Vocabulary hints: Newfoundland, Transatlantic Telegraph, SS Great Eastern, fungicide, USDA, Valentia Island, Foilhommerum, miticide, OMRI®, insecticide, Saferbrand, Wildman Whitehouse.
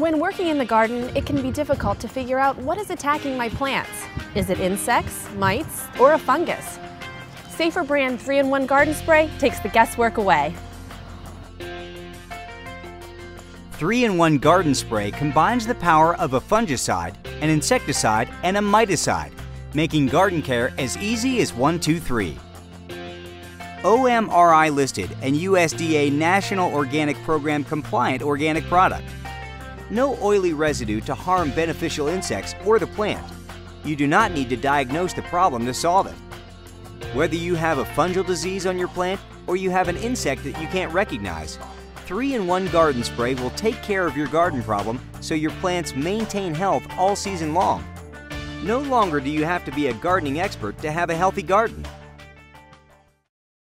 When working in the garden, it can be difficult to figure out what is attacking my plants. Is it insects, mites, or a fungus? Safer® Brand 3-in-1 Garden Spray takes the guesswork away. 3-in-1 Garden Spray combines the power of a fungicide, an insecticide, and a miticide, making garden care as easy as 1, 2, 3. OMRI listed and USDA National Organic Program compliant organic product. No oily residue to harm beneficial insects or the plant. You do not need to diagnose the problem to solve it. Whether you have a fungal disease on your plant or you have an insect that you can't recognize, 3-in-1 Garden Spray will take care of your garden problem so your plants maintain health all season long. No longer do you have to be a gardening expert to have a healthy garden.